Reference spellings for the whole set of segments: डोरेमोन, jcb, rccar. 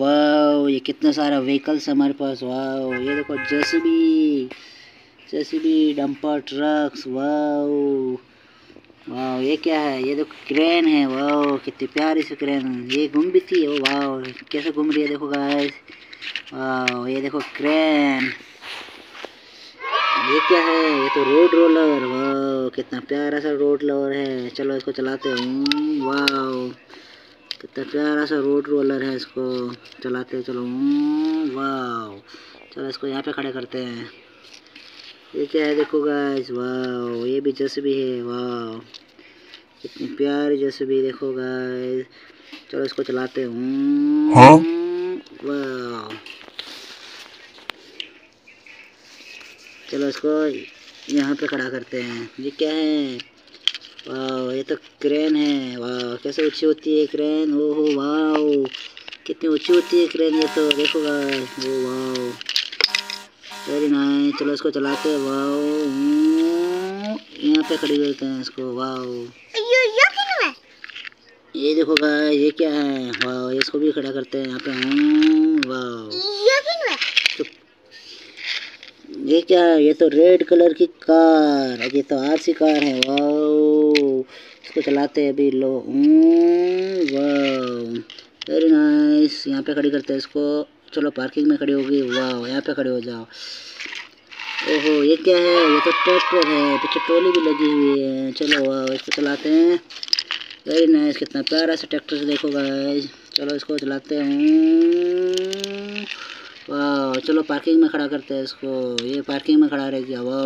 वाह ये कितना सारा व्हीकल्स हमारे पास। वाह ये देखो जेसीबी डंपर ट्रक्स। वाह वाह ये क्या है? ये देखो क्रेन है। वाह कितनी प्यारी सी क्रेन। ये घूम भी थी। वाह कैसे घूम रही है देखो गाइस। वाह ये देखो क्रेन। ये क्या है? ये तो रोड रोलर। वाह कितना प्यारा सा रोड रोलर है। चलो इसको चलाते हैं। वाह कितना प्यारा सा रोड रोलर है, इसको चलाते चलो। वाह चलो इसको यहाँ पे खड़े करते हैं। ये क्या है देखो गाइस। वाह ये भी जेसीबी है। वाह कितनी प्यारी जेसीबी देखो गाइस। चलो इसको चलाते हूँ। वाह चलो इसको यहाँ पे खड़ा करते हैं। ये क्या है? वाह ये तो क्रेन है। वाह कैसे ऊंची होती है क्रेन। ओहो वाह कितनी ऊंची होती है क्रेन। ये तो देखो गाइस। ओ वाह वेरी नाइस। चलो इसको चलाते हैं। वाह यहाँ पे खड़ी करते हैं इसको। वाह ये देखो गाइस। ये क्या है? वाह इसको भी खड़ा करते हैं यहाँ पे। वाह ये क्या है? ये तो रेड कलर की कार। ये तो आरसी कार है। वाह इसको चलाते हैं अभी लो। वाह वेरी नाइस। यहाँ पे खड़ी करते हैं इसको। चलो पार्किंग में खड़ी होगी। वाह यहाँ पे खड़े हो जाओ। ओहो ये क्या है? ये तो ट्रैक्टर है। पीछे टोली भी लगी हुई है। चलो वाह इसको चलाते हैं। वेरी नाइस कितना प्यारा सा ट्रैक्टर से देखो गाइस। चलो इसको चलाते हैं। वाह चलो पार्किंग में खड़ा करते हैं इसको। ये पार्किंग में खड़ा रह गया। वाह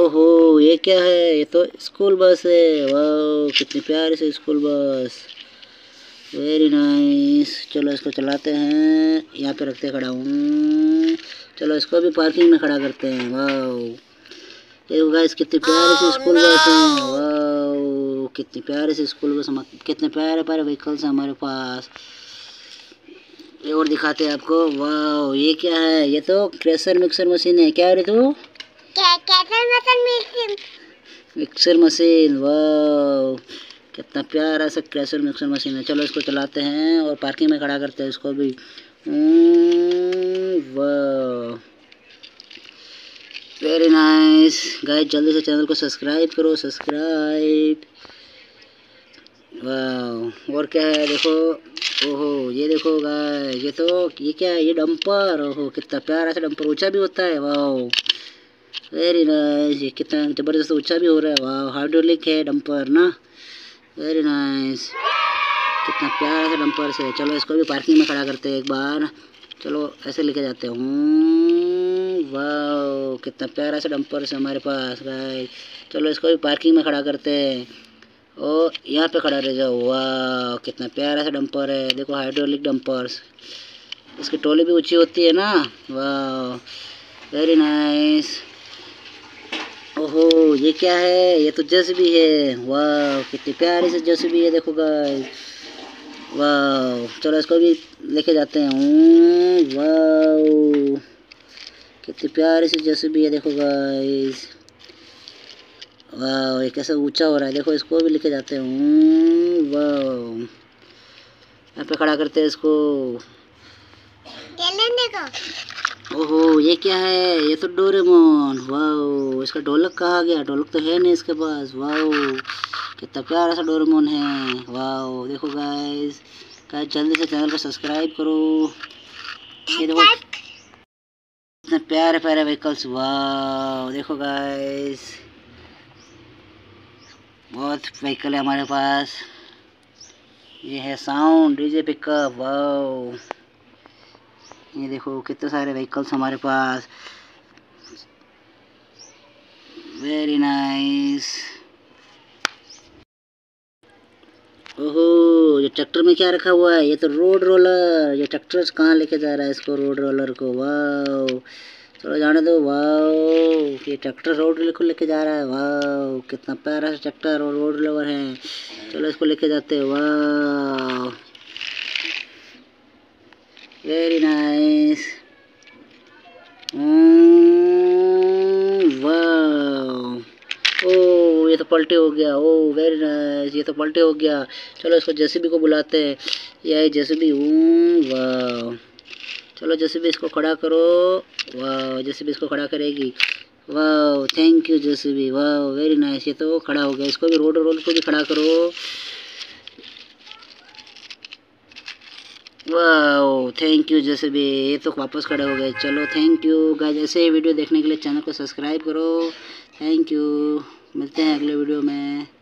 ओहो ये क्या है? ये तो स्कूल बस है। वाह कितनी प्यारी सी स्कूल बस। Very nice. चलो इसको चलाते हैं। यहाँ पे रखते खड़ा हूँ। चलो इसको भी पार्किंग में खड़ा करते हैं। वाह ये गाइस कितनी प्यारी सी स्कूल बस है। वाह कितनी प्यारी सी स्कूल बस। कितने प्यारे प्यारे व्हीकल्स हैं हमारे पास। ये और दिखाते हैं आपको। वाह ये क्या है? ये तो क्रेशर मिक्सर मशीन है। क्या है तू? Mixer machine. वाह कितना प्यारा सा क्रशर मिक्सर मशीन है। चलो इसको चलाते हैं और पार्किंग में खड़ा करते हैं इसको भी। वाह वेरी नाइस। गाइस जल्दी से चैनल को सब्सक्राइब करो। सब्सक्राइब। वाह और क्या है देखो। ओहो ये देखो गाइस। ये तो ये क्या है? ये डंपर। ओहो कितना प्यारा सा डंपर। ऊंचा भी होता है। वाह वेरी नाइस। ये कितना ज़बरदस्त ऊंचा भी हो रहा है। वाह हाइड्रोलिक है डंपर ना। वेरी नाइस कितना प्यारा सा डंपर से। चलो इसको भी पार्किंग में खड़ा करते हैं एक बार। चलो ऐसे लेके जाते हूँ। वाह कितना प्यारा सा डंपर से हमारे पास गाइस। चलो इसको भी पार्किंग में खड़ा करते हैं। और यहाँ पे खड़ा रह जाओ। वाह कितना प्यारा सा डंपर है देखो। Hydraulic dumpers. इसकी टोली भी ऊँची होती है ना। वाह वेरी नाइस। ओहो ये क्या है? ये तो जेसीबी है। वाह कितनी प्यारी से जेसीबी है देखो गाइस। वाह चलो इसको भी लेके जाते हैं। वाह कितनी प्यारी से जेसीबी है देखो गाइस। वाह ये कैसे ऊंचा हो रहा है देखो। इसको भी लेके जाते हैं। वाह यहाँ पे खड़ा करते हैं इसको। ओहो ये क्या है? ये तो डोरेमोन। वाह इसका ढोलक कहाँ गया? ढोलक तो है नहीं इसके पास। वाह कितना प्यारा सा डोरेमोन है। वाह देखो गाइस। गाइस जल्दी से चैनल को सब्सक्राइब करो। ये देखो कितने प्यारे प्यारे व्हीकल्स। वाह देखो गाइस बहुत व्हीकल है हमारे पास। ये है साउंड डीजे पिकअप। वाह ये देखो कितने सारे व्हीकल्स हमारे पास। Very nice. ओहो ये ट्रैक्टर में क्या रखा हुआ है? ये तो रोड रोलर। ये ट्रैक्टर कहाँ लेके जा रहा है इसको? रोड रोलर को। वाह चलो जाने दो। वाह ये ट्रैक्टर रोड रोलर को लेके जा रहा है। वाह कितना प्यारा सा ट्रैक्टर और रोड रोलर है। चलो इसको लेके जाते हैं। वाह वेरी नाइस। वाह ओ ये तो पलटे हो गया। ओ वेरी नाइस ये तो पलटे हो गया। चलो इसको जेसीबी को बुलाते हैं। यह जैसे वाह। चलो जैसे इसको खड़ा करो। वाह जैसे इसको खड़ा करेगी। वाह थैंक यू जैसे भी। वाह वेरी नाइस। ये तो खड़ा हो गया। इसको भी रोड रोल को भी खड़ा करो। वाह थैंक यू जैसे भी। ये तो वापस खड़े हो गए। चलो थैंक यू गाइस। ऐसे ही वीडियो देखने के लिए चैनल को सब्सक्राइब करो। Thank you. मिलते हैं अगले वीडियो में।